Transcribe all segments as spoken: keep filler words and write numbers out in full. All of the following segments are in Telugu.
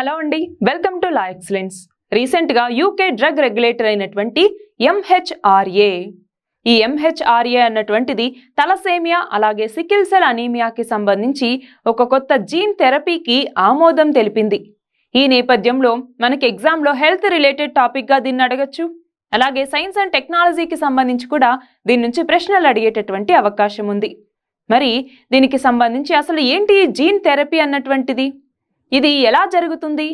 హలో అండి, welcome to law excellence. Recent గా యూకే డ్రగ్ రెగ్యులేటర్ అయినటువంటి ఎంహెచ్ఆర్ఏ, ఈ ఎంహెచ్ఆర్ఏ అన్నటువంటిది తలసేమియా అలాగే సికిల్ సెల్ అనీమియాకి సంబంధించి ఒక కొత్త జీన్ థెరపీకి ఆమోదం తెలిపింది. ఈ నేపథ్యంలో మనకి ఎగ్జామ్లో హెల్త్ రిలేటెడ్ టాపిక్గా దీన్ని అడగచ్చు, అలాగే సైన్స్ అండ్ టెక్నాలజీకి సంబంధించి కూడా దీని నుంచి ప్రశ్నలు అడిగేటటువంటి అవకాశం ఉంది. మరి దీనికి సంబంధించి అసలు ఏంటి ఈ జీన్ థెరపీ అన్నటువంటిది, ఇది ఎలా జరుగుతుంది,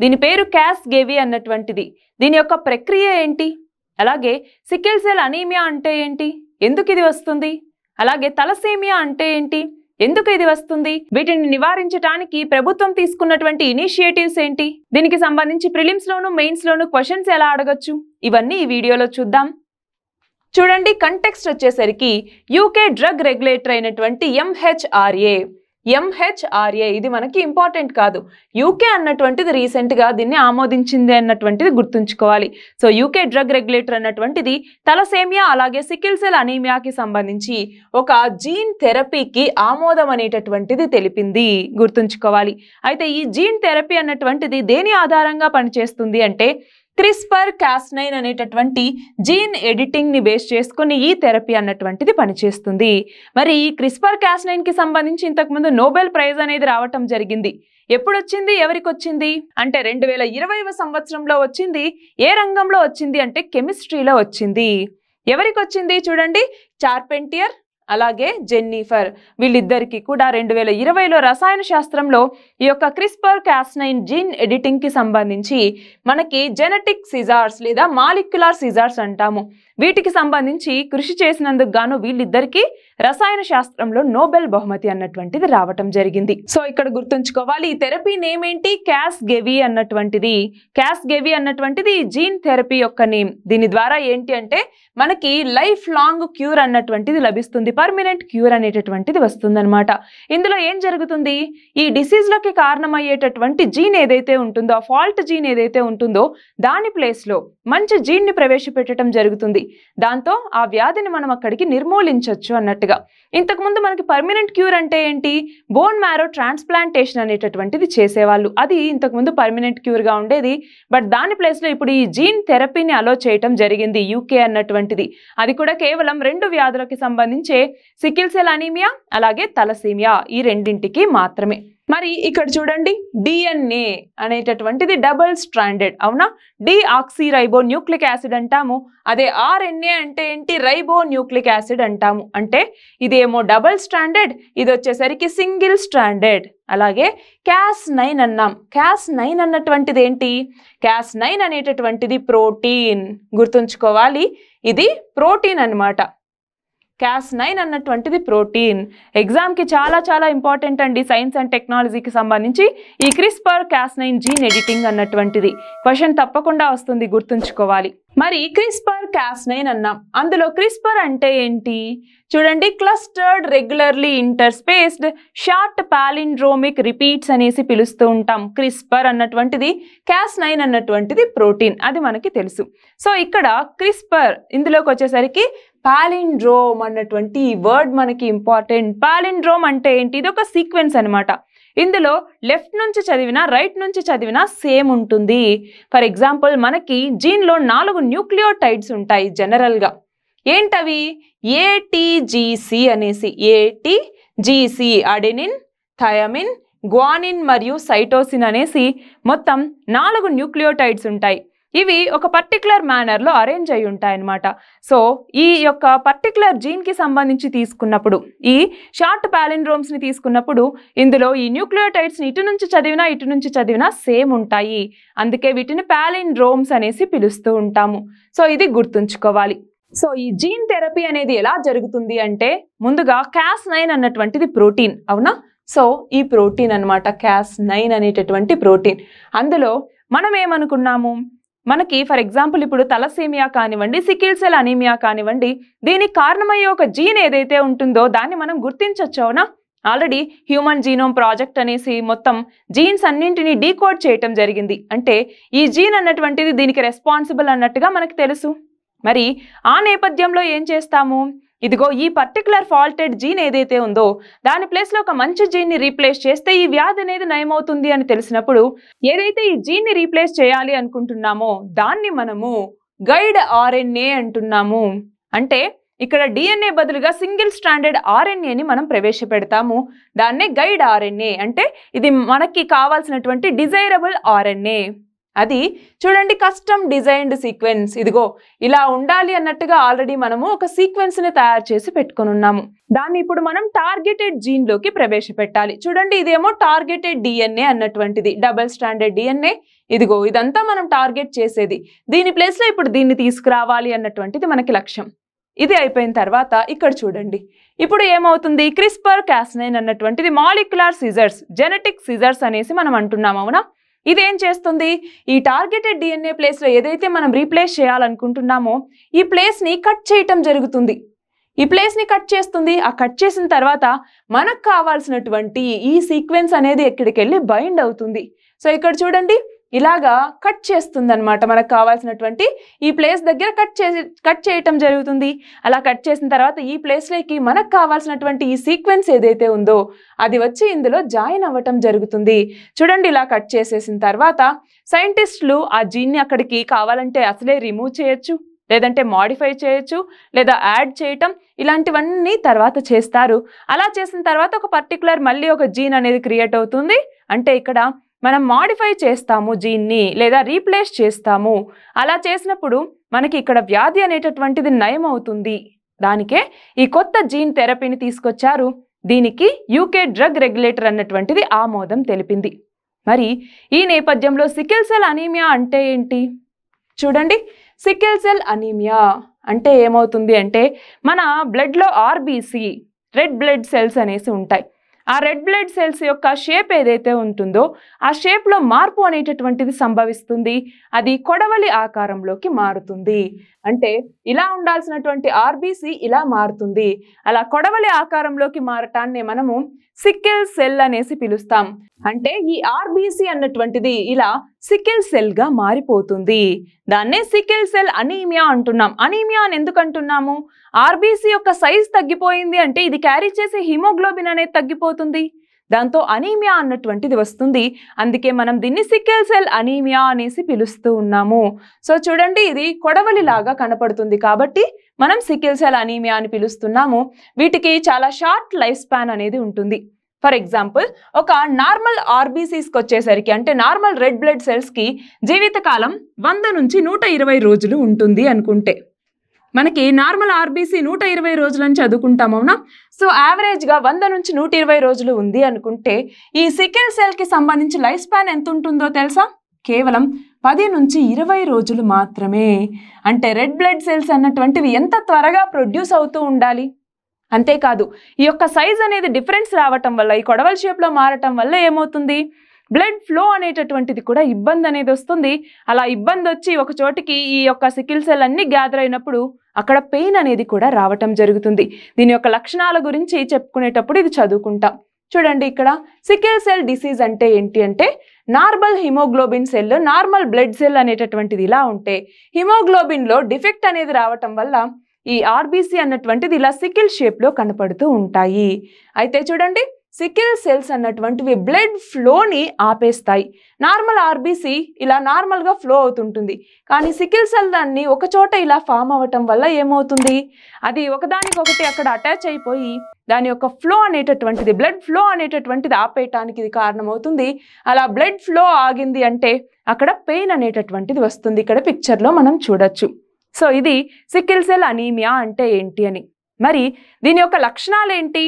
దీని పేరు క్యాస్ గేవి అన్నటువంటిది, దీని యొక్క ప్రక్రియ ఏంటి, అలాగే సికిల్ సెల్ అనీమియా అంటే ఏంటి, ఎందుకు ఇది వస్తుంది, అలాగే తలసేమియా అంటే ఏంటి, ఎందుకు ఇది వస్తుంది, వీటిని నివారించడానికి ప్రభుత్వం తీసుకున్నటువంటి ఇనిషియేటివ్స్ ఏంటి, దీనికి సంబంధించి ప్రిలిమ్స్ లోను మెయిన్స్ లోను క్వశ్చన్స్ ఎలా అడగచ్చు, ఇవన్నీ ఈ వీడియోలో చూద్దాం. చూడండి, కంటెక్స్ట్ వచ్చేసరికి యూకే డ్రగ్ రెగ్యులేటర్ అయినటువంటి ఎంహెచ్ఆర్ఏ ఎంహెచ్ఆర్ఏ ఇది మనకి ఇంపార్టెంట్ కాదు. యూకే అన్నటువంటిది రీసెంట్గా దీన్ని ఆమోదించింది అన్నటువంటిది గుర్తుంచుకోవాలి. సో యూకే డ్రగ్ రెగ్యులేటర్ అన్నటువంటిది తలసేమియా అలాగే సికిల్ సెల్ అనీమియాకి సంబంధించి ఒక జీన్ థెరపీకి ఆమోదం అనేటటువంటిది తెలిపింది, గుర్తుంచుకోవాలి. అయితే ఈ జీన్ థెరపీ అన్నటువంటిది దేని ఆధారంగా పనిచేస్తుంది అంటే క్రిస్పర్ క్యాస్ నైన్ అనేటటువంటి జీన్ ఎడిటింగ్ని బేస్ చేసుకుని ఈ థెరపీ అన్నటువంటిది పనిచేస్తుంది. మరి ఈ క్రిస్పర్ క్యాస్ నైన్కి సంబంధించి ఇంతకుముందు నోబెల్ ప్రైజ్ అనేది రావటం జరిగింది. ఎప్పుడొచ్చింది, ఎవరికి వచ్చింది అంటే రెండు వేల ఇరవైవ సంవత్సరంలో వచ్చింది. ఏ రంగంలో వచ్చింది అంటే కెమిస్ట్రీలో వచ్చింది. ఎవరికి వచ్చింది చూడండి, చార్పెంటియర్ అలాగే జెన్నిఫర్ వీళ్ళిద్దరికీ కూడా రెండు వేల ఇరవైలో రసాయన శాస్త్రంలో ఈ యొక్క క్రిస్పర్ క్యాస్ నైన్ జీన్ ఎడిటింగ్కి సంబంధించి మనకి జెనెటిక్ సిజార్స్ లేదా మాలిక్యులార్ సిజార్స్ అంటాము, వీటికి సంబంధించి కృషి చేసినందుకు గాను వీళ్ళిద్దరికీ రసాయన శాస్త్రంలో నోబెల్ బహుమతి అన్నటువంటిది రావటం జరిగింది. సో ఇక్కడ గుర్తుంచుకోవాలి, ఈ థెరపీ నేమ్ ఏంటి, క్యాస్ గేవి అన్నటువంటిది. క్యాస్ గేవి అన్నటువంటిది జీన్ థెరపీ యొక్క నేమ్. దీని ద్వారా ఏంటి అంటే మనకి లైఫ్ లాంగ్ క్యూర్ అన్నటువంటిది లభిస్తుంది, పర్మనెంట్ క్యూర్ అనేటటువంటిది వస్తుందన్నమాట. ఇందులో ఏం జరుగుతుంది, ఈ డిసీజ్లకి కారణమయ్యేటటువంటి జీన్ ఏదైతే ఉంటుందో, ఆ ఫాల్ట్ జీన్ ఏదైతే ఉంటుందో దాని ప్లేస్లో మంచి జీన్ని ప్రవేశపెట్టడం జరుగుతుంది. దాంతో ఆ వ్యాధిని మనం అక్కడికి నిర్మూలించవచ్చు అన్నట్టుగా. ఇంతకుముందు మనకి పర్మనెంట్ క్యూర్ అంటే ఏంటి, బోన్ మ్యారో ట్రాన్స్ప్లాంటేషన్ అనేటటువంటిది చేసేవాళ్ళు, అది ఇంతకుముందు పర్మనెంట్ క్యూర్గా ఉండేది. బట్ దాని ప్లేస్లో ఇప్పుడు ఈ జీన్ థెరపీని అలో చేయటం జరిగింది యూకే అన్నటువంటిది. అది కూడా కేవలం రెండు వ్యాధులకి సంబంధించే సికిల్ సెల్ అనీమియా అలాగే తలసేమియా, ఈ రెండింటికి మాత్రమే. మరి ఇక్కడ చూడండి, డిఎన్ఏ అనేటటువంటిది డబుల్ స్ట్రాండెడ్, అవునా, డిఆక్సీ రైబో న్యూక్లిక్ యాసిడ్ అంటాము. అదే ఆర్ఎన్ఏ అంటే ఏంటి, రైబో న్యూక్లిక్ యాసిడ్ అంటాము. అంటే ఇదేమో డబుల్ స్ట్రాండెడ్, ఇది వచ్చేసరికి సింగిల్ స్ట్రాండెడ్. అలాగే క్యాస్ నైన్ అన్నాం, క్యాస్ నైన్ అన్నటువంటిది ఏంటి, క్యాస్ నైన్ అనేటటువంటిది ప్రోటీన్, గుర్తుంచుకోవాలి, ఇది ప్రోటీన్ అనమాట. క్యాస్ నైన్ అన్నటువంటిది ప్రోటీన్. ఎగ్జామ్కి చాలా చాలా ఇంపార్టెంట్ అండి, సైన్స్ అండ్ టెక్నాలజీకి సంబంధించి ఈ క్రిస్పర్ క్యాస్ నైన్ జీన్ ఎడిటింగ్ అన్నటువంటిది క్వశ్చన్ తప్పకుండా వస్తుంది, గుర్తుంచుకోవాలి. మరి క్రిస్పర్ క్యాస్ నైన్ అన్నాం, అందులో క్రిస్పర్ అంటే ఏంటి చూడండి, clustered regularly interspaced short palindromic repeats అనేసి పిలుస్తూ ఉంటాం. క్రిస్పర్ అన్నటువంటిది క్యాస్ నైన్ అన్నటువంటిది ప్రోటీన్, అది మనకి తెలుసు. సో ఇక్కడ క్రిస్పర్ ఇందులోకి వచ్చేసరికి పాలిండ్రోమ్ అన్నటువంటి ఈ వర్డ్ మనకి ఇంపార్టెంట్. పాలిండ్రోమ్ అంటే ఏంటి, ఇది ఒక సీక్వెన్స్ అనమాట. ఇందులో లెఫ్ట్ నుంచి చదివినా రైట్ నుంచి చదివినా సేమ్ ఉంటుంది. ఫర్ ఎగ్జాంపుల్ మనకి జీన్లో నాలుగు న్యూక్లియోటైడ్స్ ఉంటాయి జనరల్గా. ఏంటవి, ఏటీజీసీ అనేసి, ఏటీజీసీ అడెనిన్ థయామిన్ గ్వానిన్ మరియు సైటోసిన్ అనేసి మొత్తం నాలుగు న్యూక్లియోటైడ్స్ ఉంటాయి. ఇవి ఒక పర్టికులర్ మేనర్లో అరేంజ్ అయి ఉంటాయన్నమాట. సో ఈ యొక్క పర్టికులర్ జీన్కి సంబంధించి తీసుకున్నప్పుడు, ఈ షార్ట్ పాలిండ్రోమ్స్ని తీసుకున్నప్పుడు ఇందులో ఈ న్యూక్లియోటైడ్స్ని ఇటు నుంచి చదివినా ఇటు నుంచి చదివినా సేమ్ ఉంటాయి. అందుకే వీటిని పాలిండ్రోమ్స్ అనేసి పిలుస్తూ ఉంటాము. సో ఇది గుర్తుంచుకోవాలి. సో ఈ జీన్ థెరపీ అనేది ఎలా జరుగుతుంది అంటే ముందుగా క్యాస్ నైన్ అన్నటువంటిది ప్రోటీన్, అవునా, సో ఈ ప్రోటీన్ అనమాట క్యాస్ నైన్ అనేటటువంటి ప్రోటీన్. అందులో మనం ఏమనుకున్నాము, మనకి ఫర్ ఎగ్జాంపుల్ ఇప్పుడు తలసేమియా కానివ్వండి, సికిల్ సెల్ అనీమియా కానివ్వండి, దీనికి కారణమయ్యే ఒక జీన్ ఏదైతే ఉంటుందో దాన్ని మనం గుర్తించవచ్చు, అవునా. ఆల్రెడీ హ్యూమన్ జీనోమ్ ప్రాజెక్ట్ అనేసి మొత్తం జీన్స్ అన్నింటినీ డీకోడ్ చేయటం జరిగింది. అంటే ఈ జీన్ అన్నటువంటిది దీనికి రెస్పాన్సిబుల్ అన్నట్టుగా మనకు తెలుసు. మరి ఆ నేపథ్యంలో ఏం చేస్తాము, ఇదిగో ఈ పర్టిక్యులర్ ఫాల్టెడ్ జీన్ ఏదైతే ఉందో దాని ప్లేస్ లో ఒక మంచి జీన్ ని రీప్లేస్ చేస్తే ఈ వ్యాధి అనేది నయమవుతుంది అని తెలిసినప్పుడు ఏదైతే ఈ జీన్ ని రీప్లేస్ చేయాలి అనుకుంటున్నామో దాన్ని మనము గైడ్ ఆర్ఎన్ఏ అంటున్నాము. అంటే ఇక్కడ డిఎన్ఏ బదులుగా సింగిల్ స్ట్రాండెడ్ ఆర్ఎన్ఏని మనం ప్రవేశపెడతాము, దాన్నే గైడ్ ఆర్ఎన్ఏ. అంటే ఇది మనకి కావాల్సినటువంటి డిజైరబుల్ ఆర్ఎన్ఏ. అది చూడండి కస్టమ్ డిజైన్డ్ సీక్వెన్స్. ఇదిగో ఇలా ఉండాలి అన్నట్టుగా ఆల్రెడీ మనము ఒక సీక్వెన్స్ని తయారు చేసి పెట్టుకుని ఉన్నాము. దాన్ని ఇప్పుడు మనం టార్గెటెడ్ జీన్లోకి ప్రవేశపెట్టాలి. చూడండి ఇదేమో టార్గెటెడ్ డిఎన్ఏ అన్నటువంటిది, డబల్ స్ట్రాండెడ్ డిఎన్ఏ. ఇదిగో ఇదంతా మనం టార్గెట్ చేసేది, దీని ప్లేస్లో ఇప్పుడు దీన్ని తీసుకురావాలి అన్నటువంటిది మనకి లక్ష్యం. ఇది అయిపోయిన తర్వాత ఇక్కడ చూడండి ఇప్పుడు ఏమవుతుంది, క్రిస్పర్ క్యాస్ నైన్ అన్నటువంటిది మాలిక్యులర్ సిజర్స్, జెనెటిక్ సిజర్స్ అనేసి మనం అంటున్నాం అవునా. ఇదేం చేస్తుంది, ఈ టార్గెటెడ్ డిఎన్ఏ ప్లేస్లో ఏదైతే మనం రీప్లేస్ చేయాలనుకుంటున్నామో ఈ ప్లేస్ని కట్ చేయటం జరుగుతుంది. ఈ ప్లేస్ని కట్ చేస్తుంది. ఆ కట్ చేసిన తర్వాత మనకు కావాల్సినటువంటి ఈ సీక్వెన్స్ అనేది ఎక్కడికి వెళ్ళి బైండ్ అవుతుంది. సో ఇక్కడ చూడండి ఇలాగా కట్ చేస్తుంది అనమాట. మనకు కావాల్సినటువంటి ఈ ప్లేస్ దగ్గర కట్ చేసి కట్ చేయటం జరుగుతుంది. అలా కట్ చేసిన తర్వాత ఈ ప్లేస్లోకి మనకు కావాల్సినటువంటి ఈ సీక్వెన్స్ ఏదైతే ఉందో అది వచ్చి ఇందులో జాయిన్ అవ్వటం జరుగుతుంది. చూడండి ఇలా కట్ చేసేసిన తర్వాత సైంటిస్టులు ఆ జీన్ని అక్కడికి కావాలంటే అసలే రిమూవ్ చేయొచ్చు, లేదంటే మాడిఫై చేయొచ్చు, లేదా యాడ్ చేయటం, ఇలాంటివన్నీ తర్వాత చేస్తారు. అలా చేసిన తర్వాత ఒక పర్టికులర్ మళ్ళీ ఒక జీన్ అనేది క్రియేట్ అవుతుంది. అంటే ఇక్కడ మనం మాడిఫై చేస్తాము జీన్ని, లేదా రీప్లేస్ చేస్తాము. అలా చేసినప్పుడు మనకి ఇక్కడ వ్యాధి అనేటటువంటిది నయం అవుతుంది. దానికే ఈ కొత్త జీన్ థెరపీని తీసుకొచ్చారు. దీనికి యూకే డ్రగ్ రెగ్యులేటర్ అన్నటువంటిది ఆమోదం తెలిపింది. మరి ఈ నేపథ్యంలో సికిల్ సెల్ అనీమియా అంటే ఏంటి, చూడండి సికిల్ సెల్ అనీమియా అంటే ఏమవుతుంది అంటే మన బ్లడ్లో ఆర్బీసీ, రెడ్ బ్లడ్ సెల్స్ అనేసి ఉంటాయి. ఆ రెడ్ బ్లడ్ సెల్స్ యొక్క షేప్ ఏదైతే ఉంటుందో ఆ షేప్లో మార్పు అనేటటువంటిది సంభవిస్తుంది. అది కొడవలి ఆకారంలోకి మారుతుంది. అంటే ఇలా ఉండాల్సినటువంటి ఆర్బీసీ ఇలా మారుతుంది. అలా కొడవలి ఆకారంలోకి మారటాన్ని మనము సిక్కిల్ సెల్ అనేసి పిలుస్తాం. అంటే ఈ ఆర్బీసీ అన్నటువంటిది ఇలా సికిల్ సెల్గా మారిపోతుంది. దాన్నే సికిల్ సెల్ అనీమియా అంటున్నాం. అనీమియా అని ఎందుకు అంటున్నాము, ఆర్బీసీ యొక్క సైజ్ తగ్గిపోయింది అంటే ఇది క్యారీ చేసే హిమోగ్లోబిన్ అనేది తగ్గిపోతుంది, దాంతో అనీమియా అన్నటువంటిది వస్తుంది. అందుకే మనం దీన్ని సికిల్ సెల్ అనీమియా అనేసి పిలుస్తూ ఉన్నాము. సో చూడండి ఇది కొడవలిలాగా కనపడుతుంది కాబట్టి మనం సికిల్ సెల్ అనీమియా అని పిలుస్తున్నాము. వీటికి చాలా షార్ట్ లైఫ్ స్పాన్ అనేది ఉంటుంది. ఫర్ ఎగ్జాంపుల్ ఒక నార్మల్ ఆర్బీసీస్కి వచ్చేసరికి, అంటే నార్మల్ రెడ్ బ్లడ్ సెల్స్కి జీవితకాలం వంద నుంచి నూట ఇరవై రోజులు ఉంటుంది అనుకుంటే, మనకి నార్మల్ ఆర్బీసీ నూట ఇరవై రోజులని చదువుకుంటాం అవునా. సో యావరేజ్గా వంద నుంచి నూట ఇరవై రోజులు ఉంది అనుకుంటే ఈ సికిల్ సెల్కి సంబంధించి లైఫ్ స్పాన్ ఎంత ఉంటుందో తెలుసా, కేవలం పది నుంచి ఇరవై రోజులు మాత్రమే. అంటే రెడ్ బ్లడ్ సెల్స్ అన్నటువంటివి ఎంత త్వరగా ప్రొడ్యూస్ అవుతూ ఉండాలి, అంతేకాదు ఈ యొక్క సైజ్ అనేది డిఫరెన్స్ రావటం వల్ల, ఈ కొడవల షేప్లో మారటం వల్ల ఏమవుతుంది, బ్లడ్ ఫ్లో అనేటటువంటిది కూడా ఇబ్బంది అనేది వస్తుంది. అలా ఇబ్బంది వచ్చి ఒక చోటికి ఈ యొక్క సికిల్ సెల్ అన్నీ గ్యాదర్ అయినప్పుడు అక్కడ పెయిన్ అనేది కూడా రావటం జరుగుతుంది. దీని యొక్క లక్షణాల గురించి చెప్పుకునేటప్పుడు ఇది చదువుకుంటాం. చూడండి ఇక్కడ సికిల్ సెల్ డిసీజ్ అంటే ఏంటి అంటే normal haemoglobin cell, normal blood cell అనేటటువంటిది ఇలా ఉంటే హిమోగ్లోబిన్లో డిఫెక్ట్ అనేది రావటం వల్ల ఈ ఆర్బీసీ అన్నటువంటిది ఇలా సికిల్ షేప్లో కనపడుతూ ఉంటాయి. అయితే చూడండి సికిల్ సెల్స్ అన్నటువంటివి బ్లడ్ ఫ్లోని ఆపేస్తాయి. నార్మల్ ఆర్బీసీ ఇలా నార్మల్గా ఫ్లో అవుతుంటుంది, కానీ సికిల్ సెల్ దాన్ని ఒకచోట ఇలా ఫామ్ అవ్వటం వల్ల ఏమవుతుంది, అది ఒకదానికొకటి అక్కడ అటాచ్ అయిపోయి దాని యొక్క ఫ్లో అనేటటువంటిది, బ్లడ్ ఫ్లో అనేటటువంటిది ఆపేయటానికి ఇది కారణమవుతుంది. అలా బ్లడ్ ఫ్లో ఆగింది అంటే అక్కడ పెయిన్ అనేటటువంటిది వస్తుంది. ఇక్కడ పిక్చర్లో మనం చూడొచ్చు. సో ఇది సికిల్ సెల్ అనీమియా అంటే ఏంటి అని. మరి దీని యొక్క లక్షణాలు ఏంటి,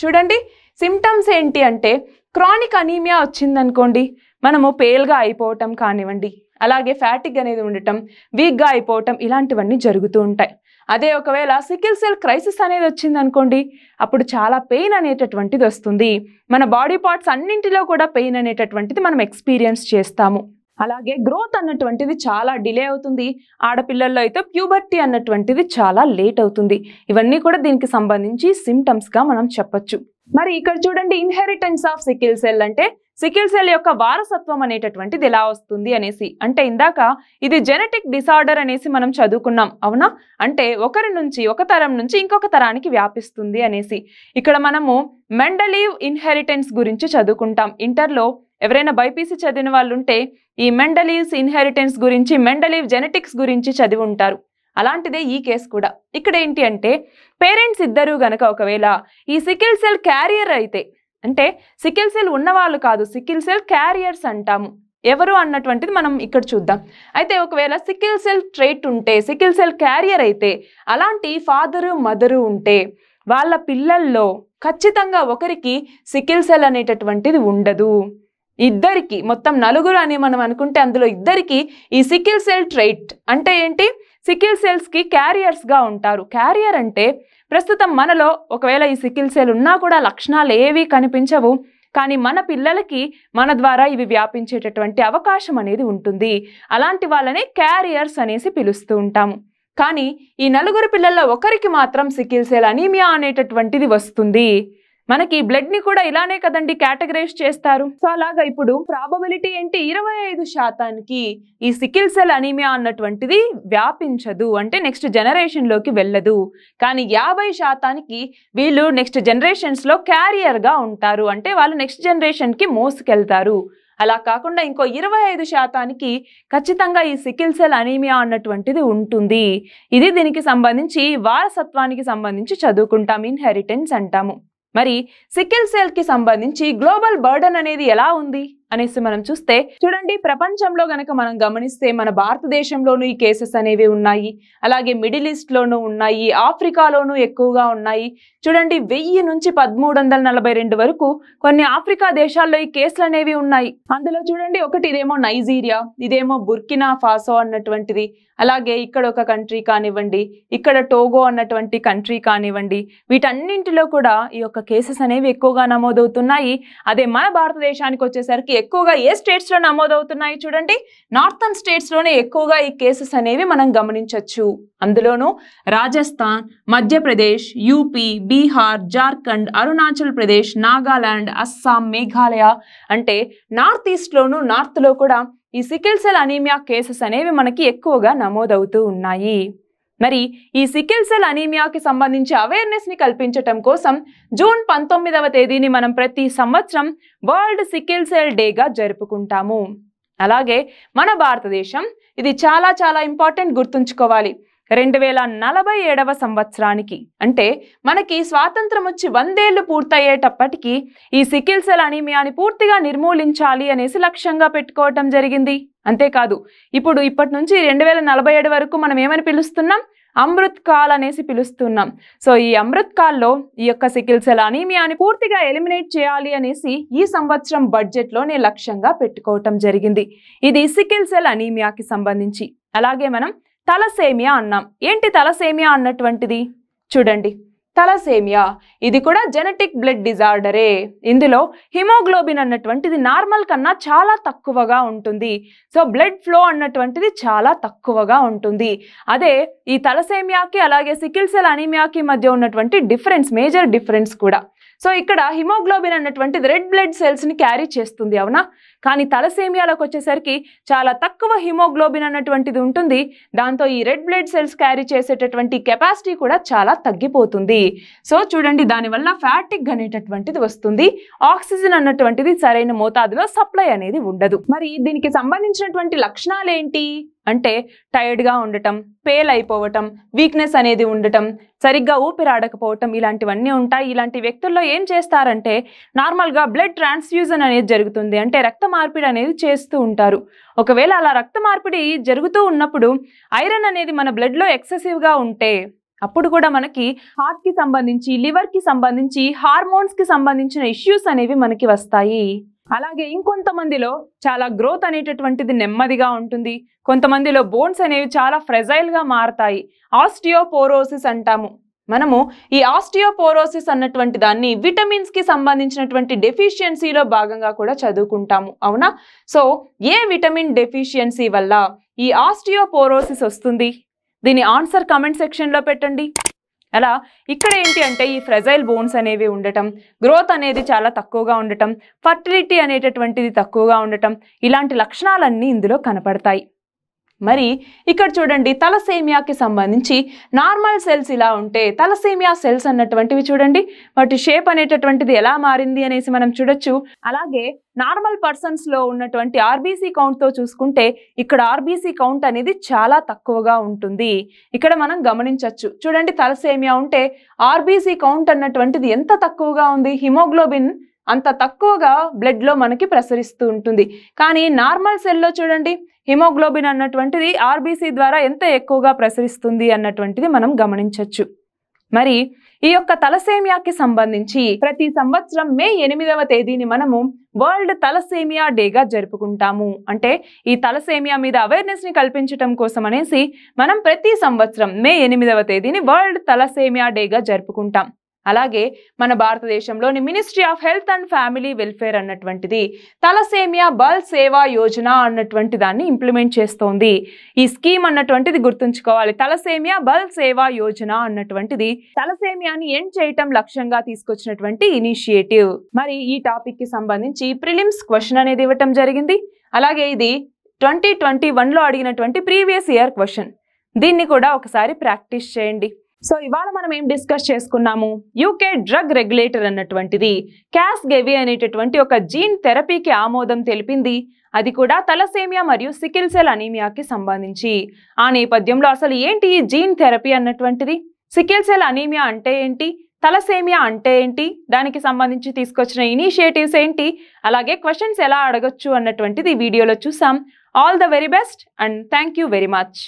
చూడండి సిమ్టమ్స్ ఏంటి అంటే క్రానిక్ అనీమియా వచ్చిందనుకోండి, మనము పేల్గా అయిపోవటం కానివ్వండి, అలాగే ఫ్యాటిక్ అనేది ఉండటం, వీక్గా అయిపోవటం, ఇలాంటివన్నీ జరుగుతూ ఉంటాయి. అదే ఒకవేళ సికిల్ సెల్ క్రైసిస్ అనేది వచ్చిందనుకోండి, అప్పుడు చాలా పెయిన్ అనేటటువంటిది వస్తుంది. మన బాడీ పార్ట్స్ అన్నింటిలో కూడా పెయిన్ అనేటటువంటిది మనం ఎక్స్పీరియన్స్ చేస్తాము. అలాగే గ్రోత్ అన్నటువంటిది చాలా డిలే అవుతుంది. ఆడపిల్లల్లో అయితే ప్యూబర్టీ అన్నటువంటిది చాలా లేట్ అవుతుంది. ఇవన్నీ కూడా దీనికి సంబంధించి సిమ్టమ్స్గా మనం చెప్పచ్చు. మరి ఇక్కడ చూడండి ఇన్హెరిటెన్స్ ఆఫ్ సికిల్ సెల్ అంటే సికిల్ సెల్ యొక్క వారసత్వం అనేటటువంటిది ఎలా వస్తుంది అనేసి, అంటే ఇందాక ఇది జెనెటిక్ డిసార్డర్ అనేసి మనం చదువుకున్నాం అవునా, అంటే ఒకరి నుంచి ఒక తరం నుంచి ఇంకొక తరానికి వ్యాపిస్తుంది అనేసి. ఇక్కడ మనము మెండలీవ్ ఇన్హెరిటెన్స్ గురించి చదువుకుంటాం ఇంటర్లో, ఎవరైనా బైపీసీ చదివిన వాళ్ళు ఉంటే ఈ మెండలీవ్స్ ఇన్హెరిటెన్స్ గురించి మెండలీవ్ జెనెటిక్స్ గురించి చదివి ఉంటారు. అలాంటిదే ఈ కేసు కూడా. ఇక్కడ ఏంటి అంటే పేరెంట్స్ ఇద్దరు గనక ఒకవేళ ఈ సికిల్ సెల్ క్యారియర్ అయితే, అంటే సికిల్ సెల్ ఉన్నవాళ్ళు కాదు సికిల్ సెల్ క్యారియర్స్ అంటాము, ఎవరు అన్నటువంటిది మనం ఇక్కడ చూద్దాం. అయితే ఒకవేళ సికిల్ సెల్ ట్రేట్ ఉంటే సికిల్ సెల్ క్యారియర్ అయితే అలాంటి ఫాదరు మదరు ఉంటే వాళ్ళ పిల్లల్లో ఖచ్చితంగా ఒకరికి సికిల్ సెల్ అనేటటువంటిది ఉండదు. ఇద్దరికి మొత్తం నలుగురు అని మనం అనుకుంటే అందులో ఇద్దరికి ఈ సికిల్ సెల్ ట్రైట్ అంటే ఏంటి, సికిల్ సెల్స్కి క్యారియర్స్గా ఉంటారు. క్యారియర్ అంటే ప్రస్తుతం మనలో ఒకవేళ ఈ సికిల్ సెల్ ఉన్నా కూడా లక్షణాలు ఏవి కనిపించవు, కానీ మన పిల్లలకి మన ద్వారా ఇవి వ్యాపించేటటువంటి అవకాశం అనేది ఉంటుంది. అలాంటి వాళ్ళనే క్యారియర్స్ అనేసి పిలుస్తూ ఉంటాము. కానీ ఈ నలుగురు పిల్లల్లో ఒకరికి మాత్రం సికిల్ సెల్ అనీమియా అనేటటువంటిది వస్తుంది. మనకి బ్లడ్ ని కూడా ఇలానే కదండి కేటగరైజ్ చేస్తారు. సో అలాగా ఇప్పుడు ప్రాబబిలిటీ ఏంటి, ఇరవై ఐదు శాతానికి ఈ సికిల్ సెల్ అనీమియా అన్నటువంటిది వ్యాపించదు, అంటే నెక్స్ట్ జనరేషన్ లోకి వెళ్ళదు. కానీ యాభై శాతానికి వీళ్ళు నెక్స్ట్ జనరేషన్స్ లో క్యారియర్ గా ఉంటారు, అంటే వాళ్ళు నెక్స్ట్ జనరేషన్ కి మోసుకెళ్తారు. అలా కాకుండా ఇంకో ఇరవై ఐదు శాతానికి ఖచ్చితంగా ఈ సికిల్ సెల్ అనీమియా అన్నటువంటిది ఉంటుంది. ఇది దీనికి సంబంధించి వారసత్వానికి సంబంధించి చదువుకుంటాం, ఇన్హెరిటెన్స్ అంటాము. మరి సికిల్ సెల్ కి సంబంధించి గ్లోబల్ బర్డన్ అనేది ఎలా ఉంది అనేసి మనం చూస్తే చూడండి, ప్రపంచంలో గనక మనం గమనిస్తే మన భారతదేశంలోనూ ఈ కేసెస్ అనేవి ఉన్నాయి, అలాగే మిడిల్ ఈస్ట్ లోనూ ఉన్నాయి, ఆఫ్రికాలోనూ ఎక్కువగా ఉన్నాయి. చూడండి వెయ్యి నుంచి పదమూడు వందల నలభై రెండు వరకు కొన్ని ఆఫ్రికా దేశాల్లో ఈ కేసులు అనేవి ఉన్నాయి. అందులో చూడండి ఒకటి ఇదేమో నైజీరియా, ఇదేమో బుర్కినా ఫాసో అన్నటువంటిది, అలాగే ఇక్కడ ఒక కంట్రీ కానివ్వండి, ఇక్కడ టోగో అన్నటువంటి కంట్రీ కానివ్వండి, వీటన్నింటిలో కూడా ఈ యొక్క కేసెస్ అనేవి ఎక్కువగా నమోదవుతున్నాయి. అదే మన భారతదేశానికి వచ్చేసరికి ఎక్కువగా ఏ స్టేట్స్లో నమోదవుతున్నాయి చూడండి, నార్థన్ స్టేట్స్లోనే ఎక్కువగా ఈ కేసెస్ అనేవి మనం గమనించవచ్చు. అందులోనూ రాజస్థాన్, మధ్యప్రదేశ్, యూపీ, బీహార్, జార్ఖండ్, అరుణాచల్ ప్రదేశ్, నాగాలాండ్, అస్సాం, మేఘాలయ, అంటే నార్త్ ఈస్ట్లోను నార్త్లో కూడా ఈ సికిల్ సెల్ అనీమియా కేసెస్ అనేవి మనకి ఎక్కువగా నమోదవుతూ ఉన్నాయి. మరి ఈ సికిల్ సెల్ అనీమియాకి సంబంధించి అవేర్నెస్ని కల్పించటం కోసం జూన్ పంతొమ్మిదవ తేదీని మనం ప్రతి సంవత్సరం వరల్డ్ సికిల్ సెల్ డేగా జరుపుకుంటాము. అలాగే మన భారతదేశం ఇది చాలా చాలా ఇంపార్టెంట్ గుర్తుంచుకోవాలి, రెండు వేల నలభై ఏడవ సంవత్సరానికి అంటే మనకి స్వాతంత్రం వచ్చి వందేళ్లు పూర్తయ్యేటప్పటికీ ఈ సికిల్ సెల్ అనీమియాని పూర్తిగా నిర్మూలించాలి అనేసి లక్ష్యంగా పెట్టుకోవటం జరిగింది. అంతేకాదు ఇప్పుడు ఇప్పటి నుంచి రెండు వేల నలభై ఏడు వరకు మనం ఏమని పిలుస్తున్నాం, అమృత్ కాల్ అనేసి పిలుస్తున్నాం. సో ఈ అమృత్ కాల్లో ఈ యొక్క సికిల్ సెల్ అనీమియాని పూర్తిగా ఎలిమినేట్ చేయాలి అనేసి ఈ సంవత్సరం బడ్జెట్లోనే లక్ష్యంగా పెట్టుకోవటం జరిగింది. ఇది సికిల్ సెల్ అనీమియాకి సంబంధించి. అలాగే మనం తలసేమియా అన్నాం. ఏంటి తలసేమియా అన్నటువంటిది చూడండి, తలసేమియా ఇది కూడా జెనెటిక్ బ్లడ్ డిజార్డరే. ఇందులో హిమోగ్లోబిన్ అన్నటువంటిది నార్మల్ కన్నా చాలా తక్కువగా ఉంటుంది, సో బ్లడ్ ఫ్లో అన్నటువంటిది చాలా తక్కువగా ఉంటుంది. అదే ఈ తలసేమియాకి అలాగే సికిల్ సెల్ అనీమియాకి మధ్య ఉన్నటువంటి డిఫరెన్స్, మేజర్ డిఫరెన్స్ కూడా. సో ఇక్కడ హిమోగ్లోబిన్ అన్నటువంటిది రెడ్ బ్లడ్ సెల్స్ని క్యారీ చేస్తుంది అవునా, కానీ తలసేమియాలోకి వచ్చేసరికి చాలా తక్కువ హిమోగ్లోబిన్ అన్నటువంటిది ఉంటుంది, దాంతో ఈ రెడ్ బ్లడ్ సెల్స్ క్యారీ చేసేటటువంటి కెపాసిటీ కూడా చాలా తగ్గిపోతుంది. సో చూడండి దానివల్ల ఫ్యాటిక్ అనేటటువంటిది వస్తుంది, ఆక్సిజన్ అన్నటువంటిది సరైన మోతాదులో సప్లై అనేది ఉండదు. మరి దీనికి సంబంధించినటువంటి లక్షణాలు ఏంటి అంటే టైర్డ్గా ఉండటం, పేల్ అయిపోవటం, వీక్నెస్ అనేది ఉండటం, సరిగ్గా ఊపిరాడకపోవటం, ఇలాంటివన్నీ ఉంటాయి. ఇలాంటి వ్యక్తుల్లో ఏం చేస్తారంటే నార్మల్గా బ్లడ్ ట్రాన్స్ఫ్యూజన్ అనేది జరుగుతుంది, అంటే రక్త మార్పిడి అనేది చేస్తూ ఉంటారు. ఒకవేళ అలా రక్త మార్పిడి జరుగుతూ ఉన్నప్పుడు ఐరన్ అనేది మన బ్లడ్లో ఎక్సెసివ్గా ఉంటే అప్పుడు కూడా మనకి హార్ట్కి సంబంధించి, లివర్కి సంబంధించి, హార్మోన్స్కి సంబంధించిన ఇష్యూస్ అనేవి మనకి వస్తాయి. అలాగే ఇంకొంతమందిలో చాలా గ్రోత్ అనేటటువంటిది నెమ్మదిగా ఉంటుంది, కొంతమందిలో బోన్స్ అనేవి చాలా ఫ్రెజైల్గా మారతాయి. ఆస్టియోపోరోసిస్ అంటాము మనము. ఈ ఆస్టియోపోరోసిస్ అన్నటువంటి దాన్ని విటమిన్స్కి సంబంధించినటువంటి డెఫిషియన్సీలో భాగంగా కూడా చదువుకుంటాము అవునా. సో ఏ విటమిన్ డెఫిషియన్సీ వల్ల ఈ ఆస్టియోపోరోసిస్ వస్తుంది, దీని ఆన్సర్ కమెంట్ సెక్షన్లో పెట్టండి. ఎలా ఇక్కడ ఏంటి అంటే ఈ ఫ్రెజైల్ బోన్స్ అనేవి ఉండటం, గ్రోత్ అనేది చాలా తక్కువగా ఉండటం, ఫర్టిలిటీ అనేటటువంటిది తక్కువగా ఉండటం, ఇలాంటి లక్షణాలన్నీ ఇందులో కనపడతాయి. మరి ఇక్కడ చూడండి తలసేమియాకి సంబంధించి నార్మల్ సెల్స్ ఇలా ఉంటే తలసేమియా సెల్స్ అన్నటువంటివి చూడండి వాటి షేప్ అనేటటువంటిది ఎలా మారింది అనేసి మనం చూడొచ్చు. అలాగే నార్మల్ పర్సన్స్లో ఉన్నటువంటి ఆర్బీసీ కౌంట్తో చూసుకుంటే ఇక్కడ ఆర్బీసీ కౌంట్ అనేది చాలా తక్కువగా ఉంటుంది. ఇక్కడ మనం గమనించవచ్చు చూడండి తలసేమియా ఉంటే ఆర్బీసీ కౌంట్ అన్నటువంటిది ఎంత తక్కువగా ఉంది, హిమోగ్లోబిన్ అంత తక్కువగా బ్లడ్లో మనకి ప్రసరిస్తూ ఉంటుంది. కానీ నార్మల్ సెల్లో చూడండి హిమోగ్లోబిన్ అన్నటువంటిది ఆర్బీసీ ద్వారా ఎంత ఎక్కువగా ప్రసరిస్తుంది అన్నటువంటిది మనం గమనించవచ్చు. మరి ఈ యొక్క తలసేమియాకి సంబంధించి ప్రతి సంవత్సరం మే ఎనిమిదవ తేదీని మనము వరల్డ్ తలసేమియా డేగా జరుపుకుంటాము. అంటే ఈ తలసేమియా మీద అవేర్నెస్ని కల్పించడం కోసం అనేసి మనం ప్రతి సంవత్సరం మే ఎనిమిదవ తేదీని వరల్డ్ తలసేమియా డేగా జరుపుకుంటాం. అలాగే మన భారతదేశంలోని ministry of health and family welfare అన్నటువంటిది తలసేమియా బల్ సేవా యోజన అన్నటువంటి దాన్ని ఇంప్లిమెంట్ చేస్తోంది. ఈ స్కీమ్ అన్నటువంటిది గుర్తుంచుకోవాలి, తలసేమియా బల్ సేవా యోజన అన్నటువంటిది తలసేమియాని ఎండ్ చేయటం లక్ష్యంగా తీసుకొచ్చినటువంటి ఇనిషియేటివ్. మరి ఈ టాపిక్ కి సంబంధించి ప్రిలిమ్స్ క్వశ్చన్ అనేది ఇవ్వటం జరిగింది. అలాగే ఇది ట్వంటీ ట్వంటీ వన్లో అడిగినటువంటి ప్రీవియస్ ఇయర్ క్వశ్చన్, దీన్ని కూడా ఒకసారి ప్రాక్టీస్ చేయండి. సో ఇవాళ మనం ఏం డిస్కస్ చేసుకున్నాము, యూకే డ్రగ్ రెగ్యులేటర్ అన్నటువంటిది క్యాస్ గెవి అనేటటువంటి ఒక జీన్ థెరపీకి ఆమోదం తెలిపింది, అది కూడా తలసేమియా మరియు సికిల్ సెల్ అనీమియాకి సంబంధించి. ఆ నేపథ్యంలో అసలు ఏంటి ఈ జీన్ థెరపీ అన్నటువంటిది, సికిల్ సెల్ అనీమియా అంటే ఏంటి, తలసేమియా అంటే ఏంటి, దానికి సంబంధించి తీసుకొచ్చిన ఇనిషియేటివ్స్ ఏంటి, అలాగే క్వశ్చన్స్ ఎలా అడగొచ్చు అన్నటువంటిది వీడియోలో చూసాం. All the very best and thank you very much.